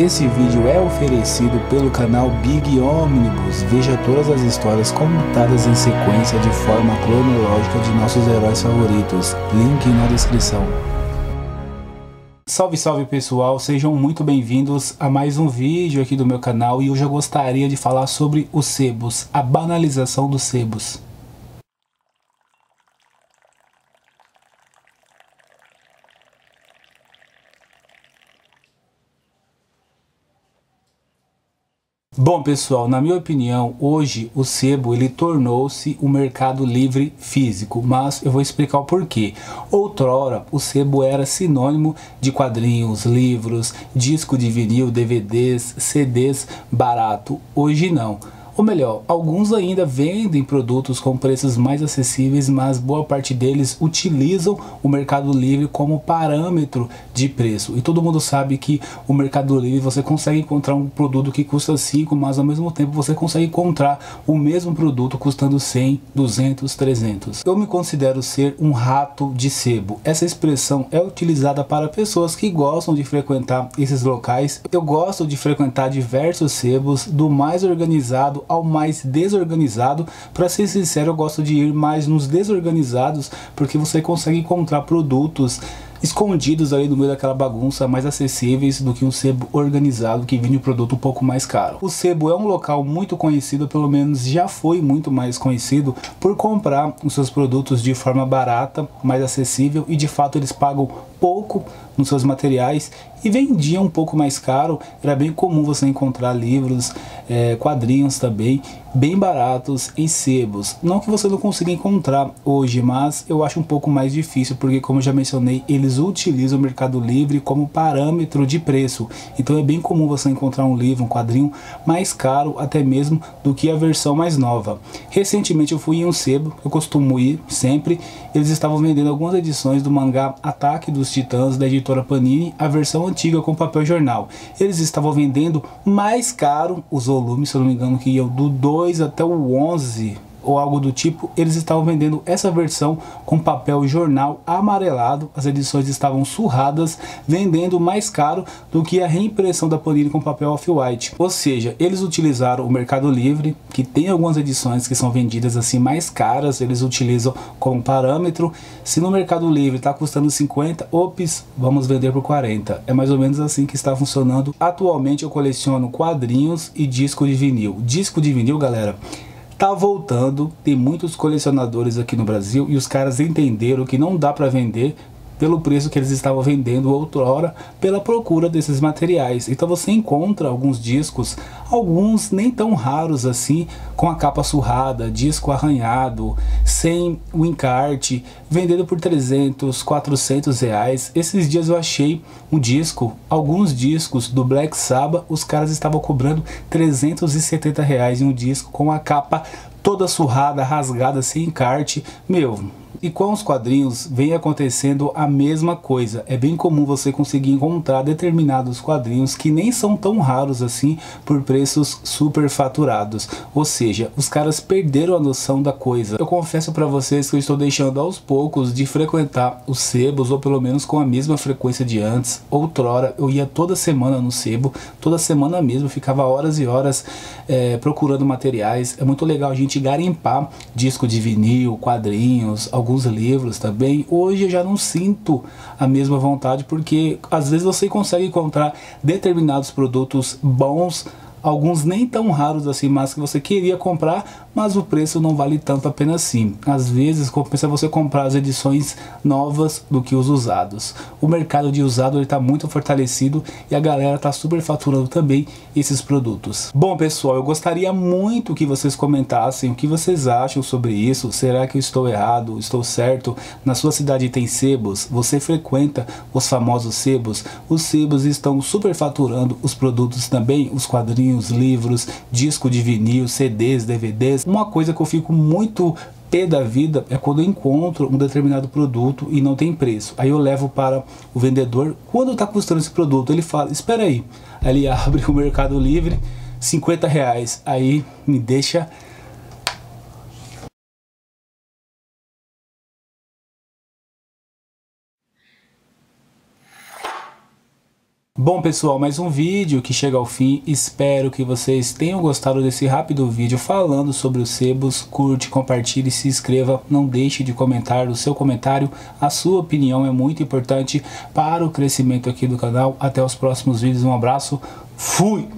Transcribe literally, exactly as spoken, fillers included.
Esse vídeo é oferecido pelo canal Big Omnibus. Veja todas as histórias comentadas em sequência de forma cronológica de nossos heróis favoritos. Link na descrição. Salve, salve pessoal, sejam muito bem-vindos a mais um vídeo aqui do meu canal e hoje eu gostaria de falar sobre os sebos, a banalização dos sebos. Bom pessoal, na minha opinião, hoje o sebo ele tornou-se o Mercado Livre físico, mas eu vou explicar o porquê. Outrora, o sebo era sinônimo de quadrinhos, livros, disco de vinil, D V Ds, C Ds barato. Hoje não. Ou melhor, alguns ainda vendem produtos com preços mais acessíveis, mas boa parte deles utilizam o Mercado Livre como parâmetro de preço. E todo mundo sabe que o Mercado Livre você consegue encontrar um produto que custa cinco, mas ao mesmo tempo você consegue encontrar o mesmo produto custando cem, duzentos, trezentos. Eu me considero ser um rato de sebo. Essa expressão é utilizada para pessoas que gostam de frequentar esses locais. Eu gosto de frequentar diversos sebos, do mais organizado ao mais desorganizado. Para ser sincero, eu gosto de ir mais nos desorganizados, porque você consegue encontrar produtos escondidos ali no meio daquela bagunça, mais acessíveis do que um sebo organizado que vende um produto um pouco mais caro. O sebo é um local muito conhecido, pelo menos já foi muito mais conhecido, por comprar os seus produtos de forma barata, mais acessível, e de fato eles pagam pouco nos seus materiais e vendiam um pouco mais caro. Era bem comum você encontrar livros, é, quadrinhos também, bem baratos em sebos. Não que você não consiga encontrar hoje, mas eu acho um pouco mais difícil, porque como eu já mencionei, eles utilizam o Mercado Livre como parâmetro de preço. Então é bem comum você encontrar um livro, um quadrinho mais caro até mesmo do que a versão mais nova. Recentemente eu fui em um sebo, eu costumo ir sempre, eles estavam vendendo algumas edições do mangá Ataque dos Titãs da editora Panini, a versão antiga com papel jornal. Eles estavam vendendo mais caro os volumes, se eu não me engano que iam do dois até o onze ou algo do tipo. Eles estavam vendendo essa versão com papel jornal amarelado, as edições estavam surradas, vendendo mais caro do que a reimpressão da Panini com papel off-white. Ou seja, eles utilizaram o Mercado Livre, que tem algumas edições que são vendidas assim mais caras, eles utilizam como parâmetro. Se no Mercado Livre está custando cinquenta, ops, vamos vender por quarenta. É mais ou menos assim que está funcionando. Atualmente eu coleciono quadrinhos e disco de vinil. Disco de vinil, galera, tá voltando, tem muitos colecionadores aqui no Brasil e os caras entenderam que não dá para vender pelo preço que eles estavam vendendo outrora, pela procura desses materiais. Então você encontra alguns discos, alguns nem tão raros assim, com a capa surrada, disco arranhado, sem o encarte, vendendo por trezentos, quatrocentos reais. Esses dias eu achei um disco, alguns discos do Black Sabbath, os caras estavam cobrando trezentos e setenta reais em um disco com a capa toda surrada, rasgada, sem encarte, meu. E com os quadrinhos vem acontecendo a mesma coisa. É bem comum você conseguir encontrar determinados quadrinhos que nem são tão raros assim por preços super faturados. Ou seja, os caras perderam a noção da coisa. Eu confesso para vocês que eu estou deixando aos poucos de frequentar os sebos, ou pelo menos com a mesma frequência de antes. Outrora eu ia toda semana no sebo, toda semana mesmo, ficava horas e horas é, procurando materiais. É muito legal a gente garimpar disco de vinil, quadrinhos, alguns livros também. Hoje eu já não sinto a mesma vontade, porque às vezes você consegue encontrar determinados produtos bons, alguns nem tão raros assim, mas que você queria comprar, mas o preço não vale tanto a pena assim. Às vezes compensa você comprar as edições novas do que os usados. O mercado de usado está muito fortalecido e a galera está super faturando também esses produtos. Bom pessoal, eu gostaria muito que vocês comentassem o que vocês acham sobre isso. Será que eu estou errado? Estou certo? Na sua cidade tem sebos? Você frequenta os famosos sebos? Os sebos estão super faturando os produtos também? Os quadrinhos, os livros, disco de vinil, C Ds, D V Ds. Uma coisa que eu fico muito pé da vida é quando eu encontro um determinado produto e não tem preço. Aí eu levo para o vendedor. Quando está custando esse produto, ele fala, espera aí. Aí ele abre o Mercado Livre, cinquenta reais. Aí me deixa... Bom pessoal, mais um vídeo que chega ao fim, espero que vocês tenham gostado desse rápido vídeo falando sobre os sebos. Curte, compartilhe, se inscreva, não deixe de comentar o seu comentário, a sua opinião é muito importante para o crescimento aqui do canal. Até os próximos vídeos, um abraço, fui!